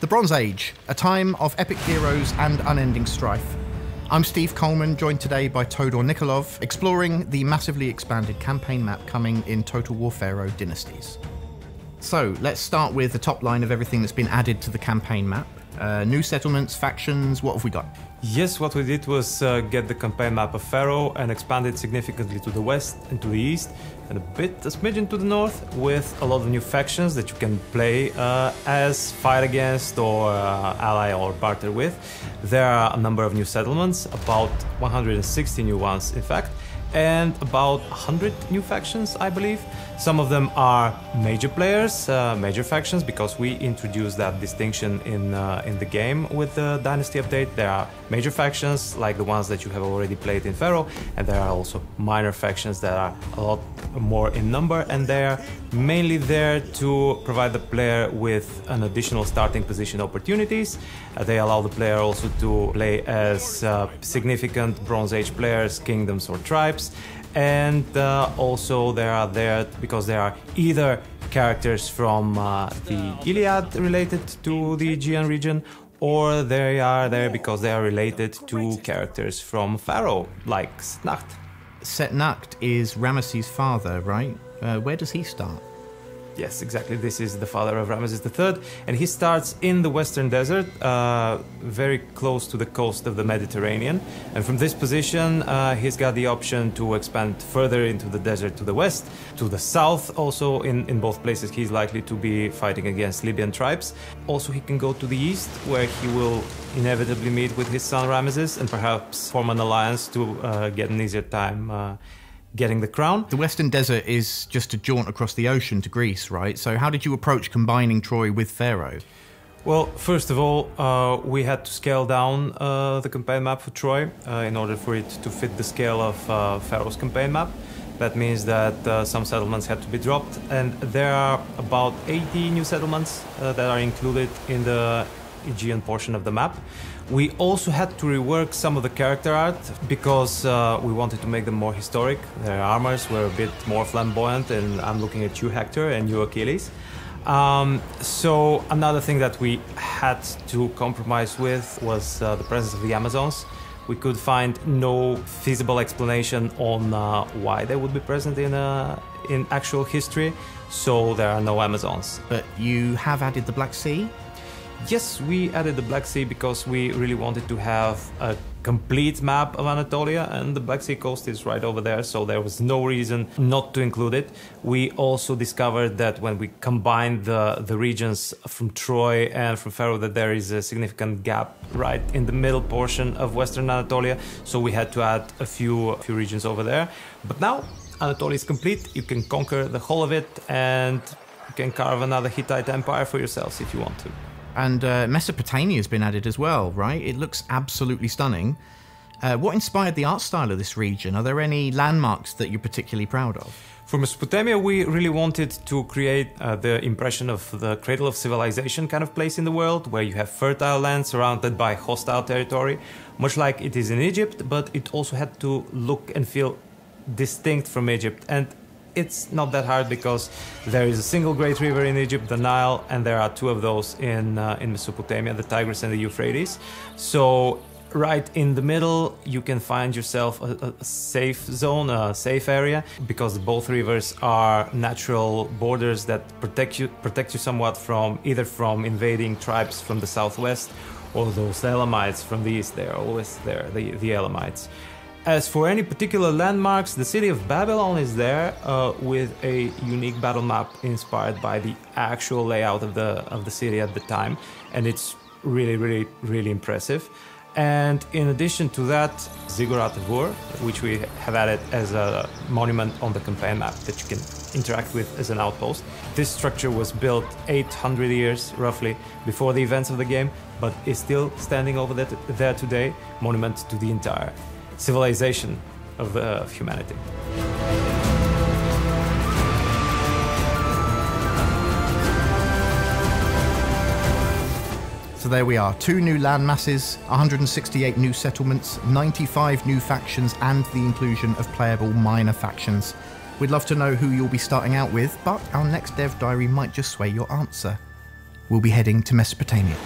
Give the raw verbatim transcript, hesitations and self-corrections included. The Bronze Age, a time of epic heroes and unending strife. I'm Steve Coleman, joined today by Todor Nikolov, exploring the massively expanded campaign map coming in Total War Pharaoh Dynasties. So let's start with the top line of everything that's been added to the campaign map. Uh, new settlements, factions, what have we got? Yes, what we did was uh, get the campaign map of Pharaoh and expand it significantly to the west and to the east, and a bit, a smidgen to the north, with a lot of new factions that you can play uh, as, fight against, or uh, ally or barter with. There are a number of new settlements, about one hundred sixty new ones in fact, and about one hundred new factions, I believe. Some of them are major players, uh, major factions, because we introduced that distinction in, uh, in the game with the Dynasty update. There are major factions, like the ones that you have already played in Pharaoh, and there are also minor factions that are a lot more in number, and they're mainly there to provide the player with an additional starting position opportunities. Uh, they allow the player also to play as uh, significant Bronze Age players, kingdoms or tribes, and uh, also they are there because there are either characters from uh, the Iliad related to the Aegean region, or they are there because they are related to characters from Pharaoh, like Setnakht. Setnakht is Ramesses' father, right? Uh, where does he start? Yes, exactly. This is the father of Ramesses the third, and he starts in the Western Desert, uh, very close to the coast of the Mediterranean. And from this position, uh, he's got the option to expand further into the desert to the west, to the south also. In, in both places, he's likely to be fighting against Libyan tribes. Also, he can go to the east, where he will inevitably meet with his son Ramesses and perhaps form an alliance to uh, get an easier time uh, getting the crown. The Western Desert is just a jaunt across the ocean to Greece, right? So how did you approach combining Troy with Pharaoh? Well, first of all, uh, we had to scale down uh, the campaign map for Troy uh, in order for it to fit the scale of uh, Pharaoh's campaign map. That means that uh, some settlements had to be dropped, and there are about eighty new settlements uh, that are included in the Aegean portion of the map. We also had to rework some of the character art because uh, we wanted to make them more historic. Their armors were a bit more flamboyant, and I'm looking at you, Hector, and you, Achilles. Um, so another thing that we had to compromise with was uh, the presence of the Amazons. We could find no feasible explanation on uh, why they would be present in, uh, in actual history, so there are no Amazons. But you have added the Black Sea? Yes, we added the Black Sea because we really wanted to have a complete map of Anatolia, and the Black Sea coast is right over there, so there was no reason not to include it. We also discovered that when we combined the, the regions from Troy and from Pharaoh, that there is a significant gap right in the middle portion of Western Anatolia, so we had to add a few, a few regions over there. But now Anatolia is complete, you can conquer the whole of it, and you can carve another Hittite empire for yourselves if you want to. And uh, Mesopotamia has been added as well, right? It looks absolutely stunning. Uh, what inspired the art style of this region? Are there any landmarks that you're particularly proud of? For Mesopotamia, we really wanted to create uh, the impression of the cradle of civilization kind of place in the world, where you have fertile land surrounded by hostile territory, much like it is in Egypt, but it also had to look and feel distinct from Egypt. And it's not that hard because there is a single great river in Egypt, the Nile, and there are two of those in, uh, in Mesopotamia, the Tigris and the Euphrates. So right in the middle, you can find yourself a, a safe zone, a safe area, because both rivers are natural borders that protect you, protect you somewhat from either from invading tribes from the southwest or those Elamites from the east. They're always there, the, the Elamites. As for any particular landmarks, the city of Babylon is there uh, with a unique battle map inspired by the actual layout of the, of the city at the time, and it's really, really, really impressive. And in addition to that, Ziggurat of Ur, which we have added as a monument on the campaign map that you can interact with as an outpost. This structure was built eight hundred years, roughly, before the events of the game, but is still standing over there today, monument to the entire civilization of, uh, of humanity. So there we are, two new land masses, one hundred sixty-eight new settlements, ninety-five new factions, and the inclusion of playable minor factions. We'd love to know who you'll be starting out with, but our next dev diary might just sway your answer. we'll be heading to Mesopotamia.